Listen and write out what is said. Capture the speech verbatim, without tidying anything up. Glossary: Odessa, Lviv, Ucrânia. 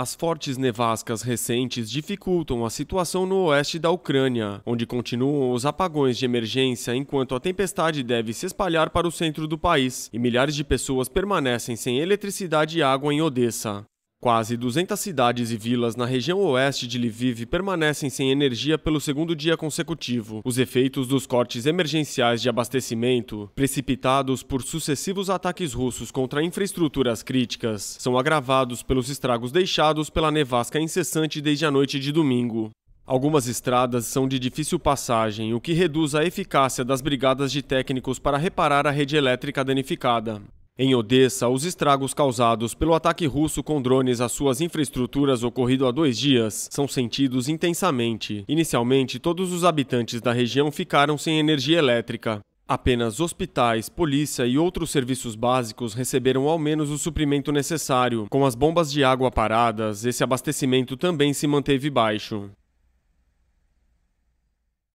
As fortes nevascas recentes dificultam a situação no oeste da Ucrânia, onde continuam os apagões de emergência enquanto a tempestade deve se espalhar para o centro do país, e milhares de pessoas permanecem sem eletricidade e água em Odessa. Quase duzentas cidades e vilas na região oeste de Lviv permanecem sem energia pelo segundo dia consecutivo. Os efeitos dos cortes emergenciais de abastecimento, precipitados por sucessivos ataques russos contra infraestruturas críticas, são agravados pelos estragos deixados pela nevasca incessante desde a noite de domingo. Algumas estradas são de difícil passagem, o que reduz a eficácia das brigadas de técnicos para reparar a rede elétrica danificada. Em Odessa, os estragos causados pelo ataque russo com drones às suas infraestruturas ocorrido há dois dias são sentidos intensamente. Inicialmente, todos os habitantes da região ficaram sem energia elétrica. Apenas hospitais, polícia e outros serviços básicos receberam ao menos o suprimento necessário. Com as bombas de água paradas, esse abastecimento também se manteve baixo.